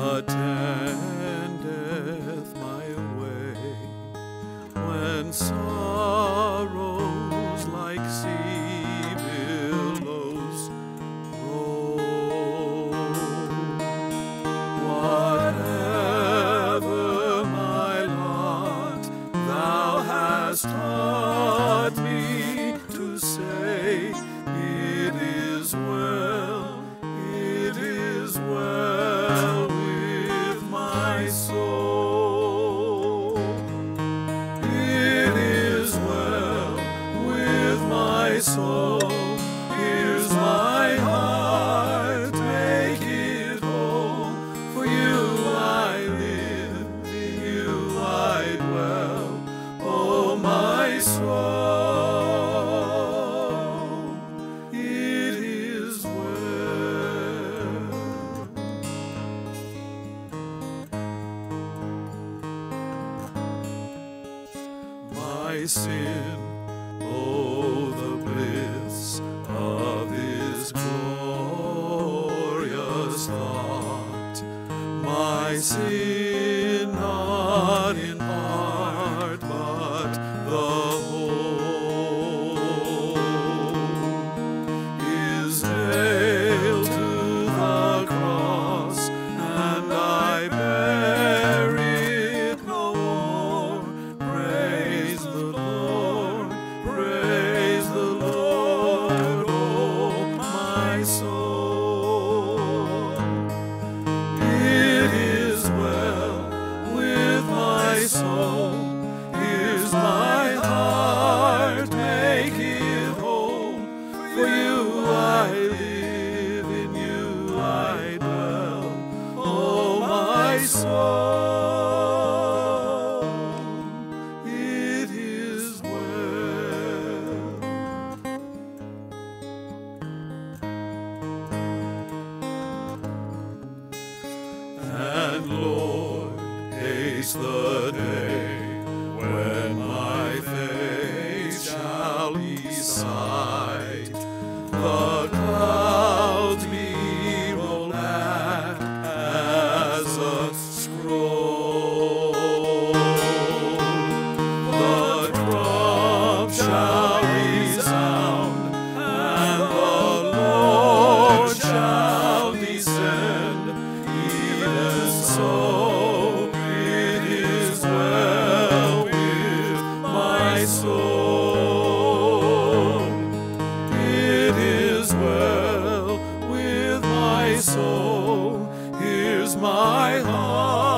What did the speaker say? attendeth my way, when sorrows like sea billows roll. Whatever my lot, thou hast taught me to say, it is well, it is well. Soul, it is well with my soul. Here's my heart, make it whole. For you I live, in you I dwell, oh my soul. It is well. My sin, oh the bliss of this glorious thought. My sin, not in part, but the whole, is nailed to the cross, and I bear it no more. Praise the Lord, oh my soul. It is well with my soul. Here's my heart, make it whole. For you I live, in you I dwell, oh my soul. Lord, haste the day when my face shall be sight. The clouds be rolled back as a scroll. The trump shall resound, and the Lord shall descend. So it is well with my soul. It is well with my soul. Here's my heart.